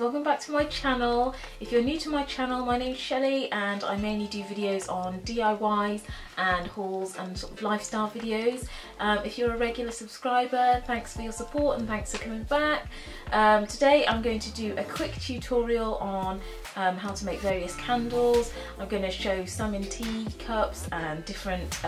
welcome back to my channel. If you're new to my channel, my name's Shelley and I mainly do videos on DIYs and hauls and sort of lifestyle videos. If you're a regular subscriber, thanks for your support and thanks for coming back. Today I'm going to do a quick tutorial on how to make various candles. I'm going to show some in tea cups and different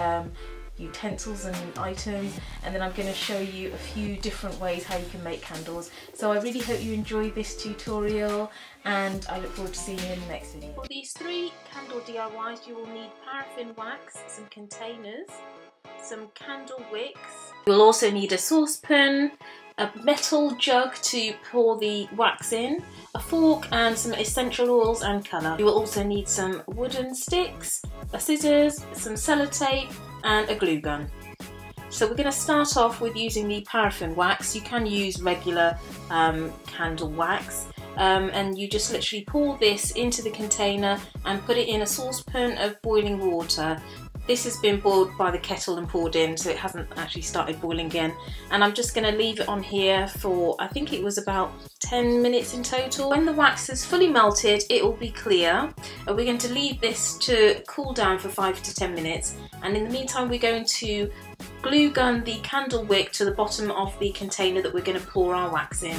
utensils and items, and then I'm going to show you a few different ways how you can make candles. So I really hope you enjoy this tutorial and I look forward to seeing you in the next video. For these three candle DIYs you will need paraffin wax, some containers, some candle wicks. You'll also need a saucepan, a metal jug to pour the wax in, a fork and some essential oils and colour. You will also need some wooden sticks, a scissors, some sellotape and a glue gun. So we're going to start off with using the paraffin wax. You can use regular candle wax, and you just literally pour this into the container and put it in a saucepan of boiling water. This has been boiled by the kettle and poured in, so it hasn't actually started boiling again. And I'm just going to leave it on here for, I think it was about 10 minutes in total. When the wax is fully melted, it will be clear. And we're going to leave this to cool down for 5 to 10 minutes. And in the meantime, we're going to glue gun the candle wick to the bottom of the container that we're going to pour our wax in.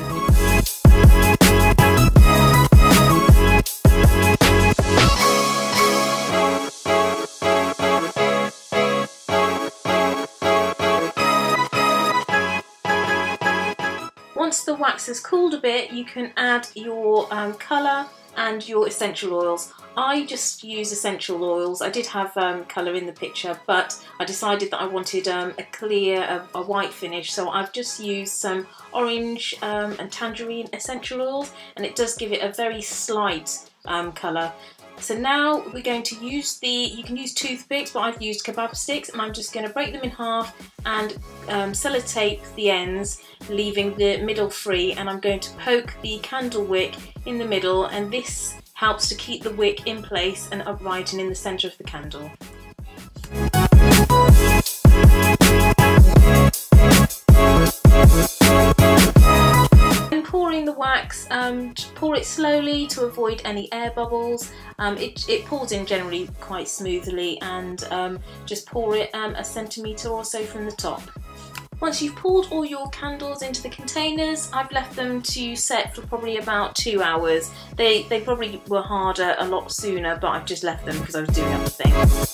Once the wax has cooled a bit, you can add your colour and your essential oils. I just use essential oils. I did have colour in the picture, but I decided that I wanted a clear, a white finish, so I've just used some orange and tangerine essential oils, and it does give it a very slight colour. So now we're going to use the, you can use toothpicks, but I've used kebab sticks, and I'm just going to break them in half and sellotape the ends, leaving the middle free, and I'm going to poke the candle wick in the middle, and this helps to keep the wick in place and upright and in the centre of the candle. The wax, pour it slowly to avoid any air bubbles. It pours in generally quite smoothly, and just pour it a centimetre or so from the top. Once you've poured all your candles into the containers, I've left them to set for probably about 2 hours. They probably were harder a lot sooner, but I've just left them because I was doing other things.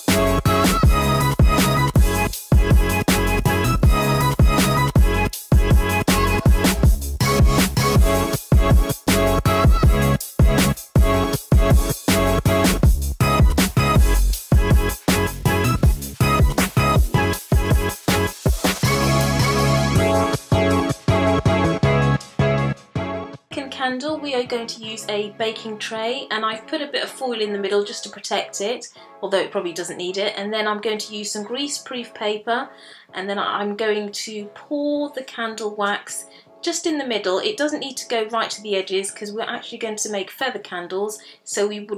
We are going to use a baking tray, and I've put a bit of foil in the middle just to protect it, although it probably doesn't need it, and then I'm going to use some greaseproof paper, and then I'm going to pour the candle wax just in the middle. It doesn't need to go right to the edges because we're actually going to make feather candles, so we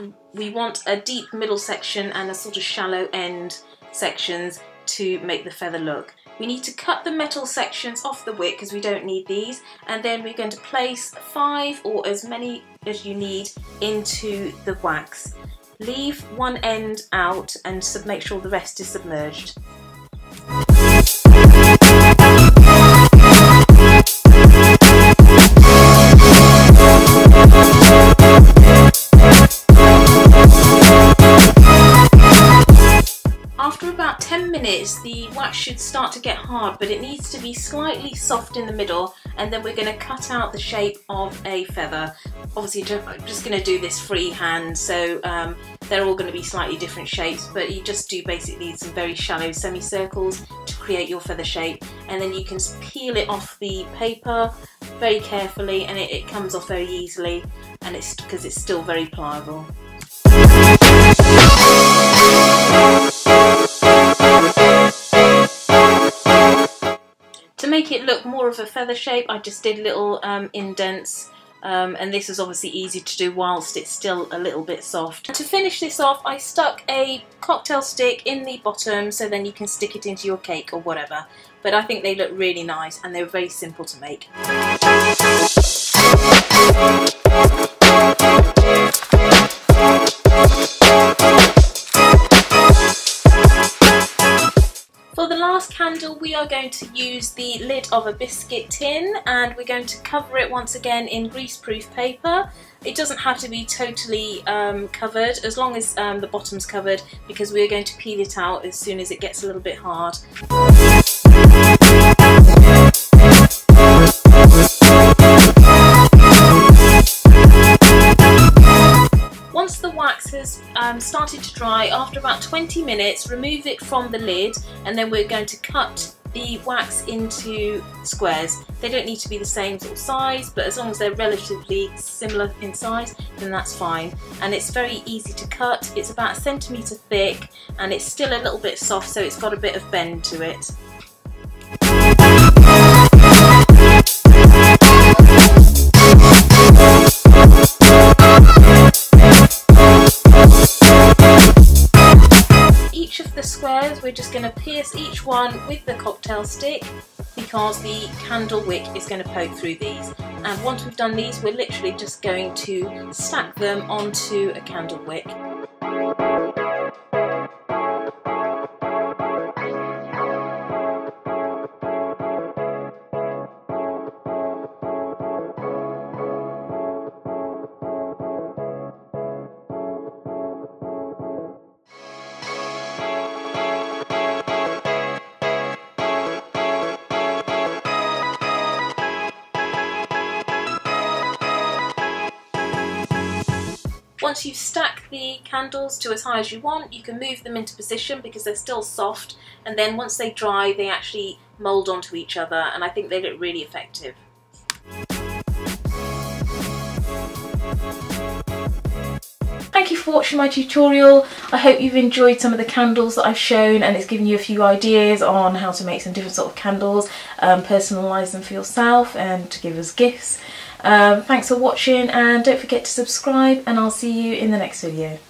want a deep middle section and a sort of shallow end sections to make the feather look. We need to cut the metal sections off the wick because we don't need these, and then we're going to place 5 or as many as you need into the wax. Leave one end out and make sure the rest is submerged. The wax should start to get hard, but it needs to be slightly soft in the middle, and then we're going to cut out the shape of a feather. Obviously I'm just going to do this freehand, so they're all going to be slightly different shapes, but you just do basically some very shallow semicircles to create your feather shape, and then you can peel it off the paper very carefully, and it comes off very easily, and it's because it's still very pliable. Make it look more of a feather shape, I just did little indents, and this is obviously easy to do whilst it's still a little bit soft. And to finish this off, I stuck a cocktail stick in the bottom, so then you can stick it into your cake or whatever, but I think they look really nice and they're very simple to make. we are going to use the lid of a biscuit tin, and we're going to cover it once again in greaseproof paper. It doesn't have to be totally covered, as long as the bottom's covered, because we're going to peel it out as soon as it gets a little bit hard. Once the wax has started to dry, after about 20 minutes, remove it from the lid, and then we're going to cut the wax into squares. They don't need to be the same sort of size, but as long as they're relatively similar in size, then that's fine. And it's very easy to cut. It's about 1 centimetre thick, and it's still a little bit soft, so it's got a bit of bend to it. Squares, we're just going to pierce each one with the cocktail stick, because the candle wick is going to poke through these. And once we've done these, we're literally just going to stack them onto a candle wick. Once you've stacked the candles to as high as you want, you can move them into position because they're still soft, and then once they dry they actually mould onto each other, and I think they look really effective. Thank you for watching my tutorial. I hope you've enjoyed some of the candles that I've shown, and it's given you a few ideas on how to make some different sort of candles, personalise them for yourself and to give as gifts. Thanks for watching, and don't forget to subscribe, and I'll see you in the next video.